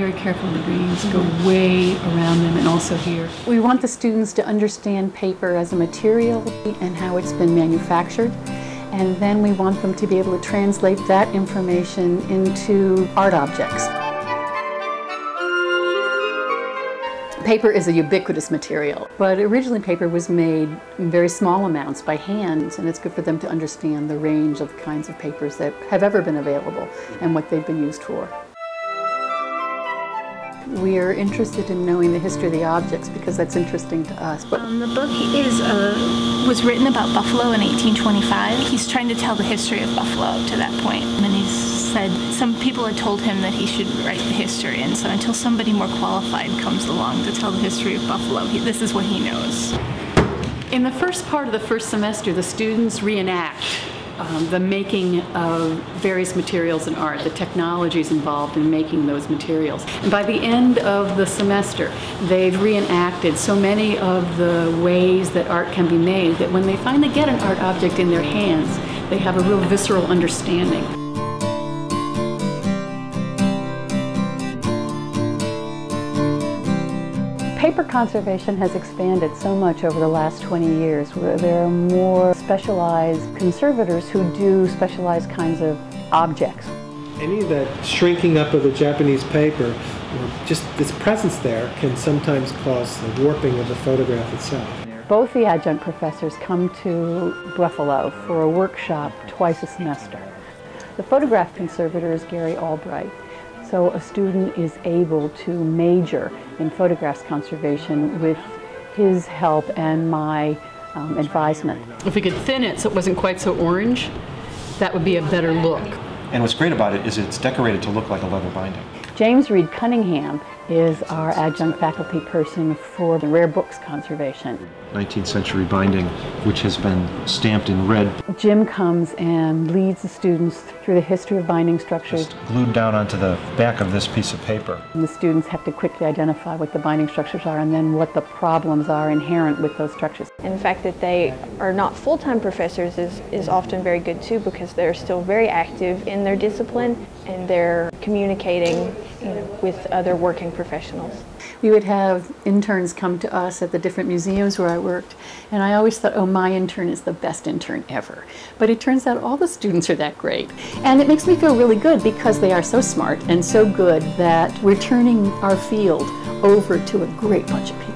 very careful of the greens, go way around them and also here. We want the students to understand paper as a material and how it's been manufactured, and then we want them to be able to translate that information into art objects. Paper is a ubiquitous material, but originally paper was made in very small amounts by hands, and it's good for them to understand the range of the kinds of papers that have ever been available and what they've been used for. We are interested in knowing the history of the objects because that's interesting to us. But the book was written about Buffalo in 1825. He's trying to tell the history of Buffalo up to that point, and he's said some people had told him that he should write the history, and so until somebody more qualified comes along to tell the history of Buffalo, this is what he knows. In the first part of the first semester, the students reenact the making of various materials and art, the technologies involved in making those materials. And by the end of the semester, they've reenacted so many of the ways that art can be made that when they finally get an art object in their hands, they have a real visceral understanding. Paper conservation has expanded so much over the last 20 years, where there are more specialized conservators who do specialized kinds of objects. Any of that shrinking up of the Japanese paper, or just this presence there, can sometimes cause the warping of the photograph itself. Both the adjunct professors come to Buffalo for a workshop twice a semester. The photograph conservator is Gary Albright. So a student is able to major in photographs conservation with his help and my advisement. If we could thin it so it wasn't quite so orange, that would be a better look. And what's great about it is it's decorated to look like a leather binding. James Reed Cunningham is our adjunct faculty person for the rare books conservation. 19th century binding, which has been stamped in red. Jim comes and leads the students through the history of binding structures. Just glued down onto the back of this piece of paper. And the students have to quickly identify what the binding structures are and then what the problems are inherent with those structures. And the fact that they are not full-time professors is often very good too, because they're still very active in their discipline and they're communicating with other working professionals. We would have interns come to us at the different museums where I worked, and I always thought, oh, my intern is the best intern ever. But it turns out all the students are that great. And it makes me feel really good because they are so smart and so good that we're turning our field over to a great bunch of people.